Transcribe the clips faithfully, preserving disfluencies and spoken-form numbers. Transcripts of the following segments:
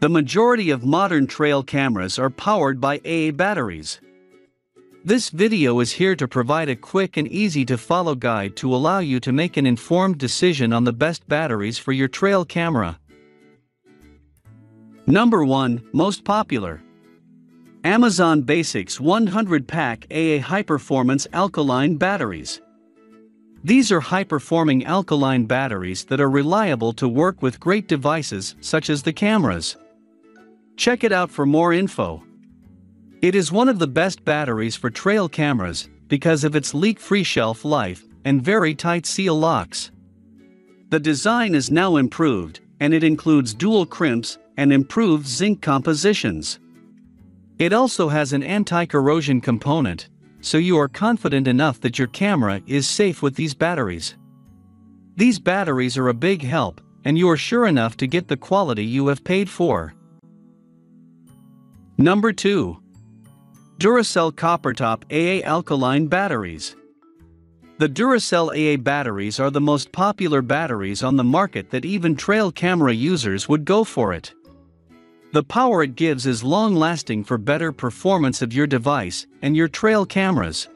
The majority of modern trail cameras are powered by double A batteries. This video is here to provide a quick and easy to follow guide to allow you to make an informed decision on the best batteries for your trail camera. Number one. Most popular. Amazon Basics one hundred pack double A high-performance alkaline batteries. These are high-performing alkaline batteries that are reliable to work with great devices such as the cameras. Check it out for more info. It is one of the best batteries for trail cameras because of its leak-free shelf life and very tight seal locks. The design is now improved, and it includes dual crimps and improved zinc compositions. It also has an anti-corrosion component, so you are confident enough that your camera is safe with these batteries. These batteries are a big help, and you are sure enough to get the quality you have paid for. Number two. Duracell Coppertop double A alkaline batteries. The Duracell double A batteries are the most popular batteries on the market that even trail camera users would go for it. The power it gives is long-lasting for better performance of your device and your trail cameras.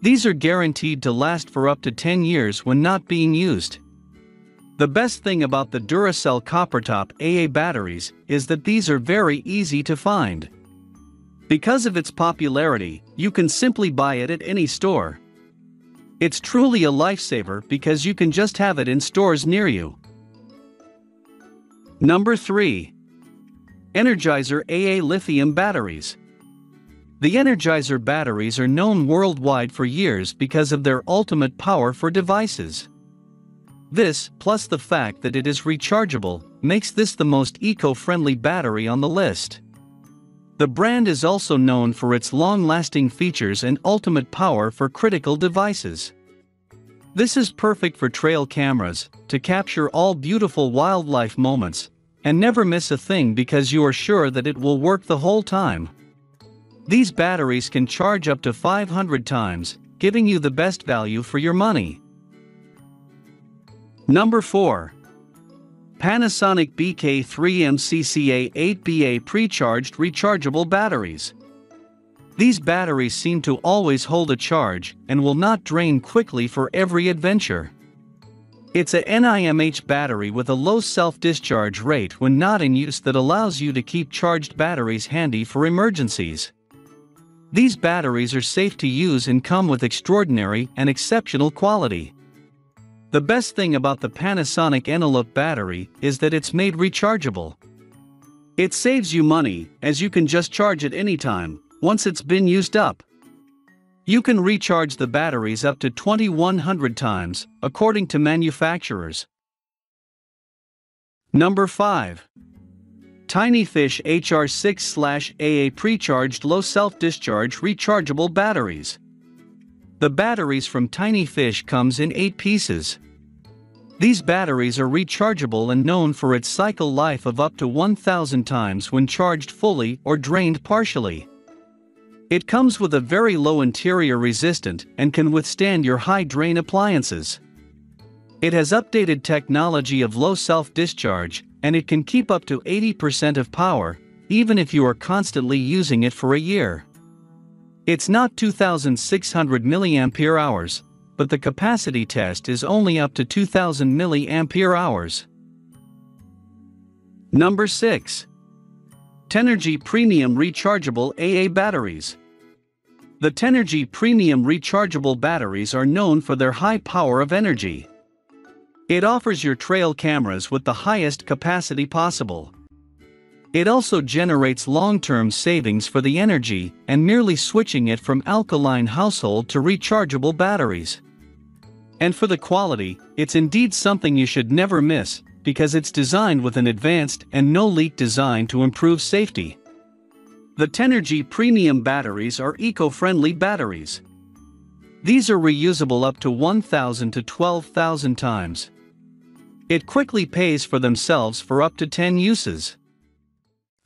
These are guaranteed to last for up to ten years when not being used. The best thing about the Duracell Coppertop double A batteries is that these are very easy to find. Because of its popularity, you can simply buy it at any store. It's truly a lifesaver because you can just have it in stores near you. Number three. Energizer double A lithium batteries. The Energizer batteries are known worldwide for years because of their ultimate power for devices. This, plus the fact that it is rechargeable, makes this the most eco-friendly battery on the list. The brand is also known for its long-lasting features and ultimate power for critical devices. This is perfect for trail cameras, to capture all beautiful wildlife moments, and never miss a thing because you are sure that it will work the whole time. These batteries can charge up to five hundred times, giving you the best value for your money. Number four. Panasonic B K three M C C A eight B A pre-charged rechargeable batteries. These batteries seem to always hold a charge and will not drain quickly for every adventure. It's a N I M H battery with a low self-discharge rate when not in use that allows you to keep charged batteries handy for emergencies. These batteries are safe to use and come with extraordinary and exceptional quality. The best thing about the Panasonic Eneloop battery is that it's made rechargeable. It saves you money, as you can just charge it anytime, once it's been used up. You can recharge the batteries up to twenty-one hundred times, according to manufacturers. Number five. Tinyfish H R six double A pre-charged low self-discharge rechargeable batteries. The batteries from Tinyfish comes in eight pieces. These batteries are rechargeable and known for its cycle life of up to one thousand times when charged fully or drained partially. It comes with a very low interior resistant and can withstand your high drain appliances. It has updated technology of low self-discharge, and it can keep up to eighty percent of power, even if you are constantly using it for a year. It's not two thousand six hundred milliamp hours, but the capacity test is only up to two thousand milliamp hours. Number six. Tenergy Premium Rechargeable double A batteries. The Tenergy Premium Rechargeable batteries are known for their high power of energy. It offers your trail cameras with the highest capacity possible. It also generates long-term savings for the energy and merely switching it from alkaline household to rechargeable batteries. And for the quality, it's indeed something you should never miss, because it's designed with an advanced and no-leak design to improve safety. The Tenergy Premium batteries are eco-friendly batteries. These are reusable up to one thousand to twelve thousand times. It quickly pays for themselves for up to ten uses.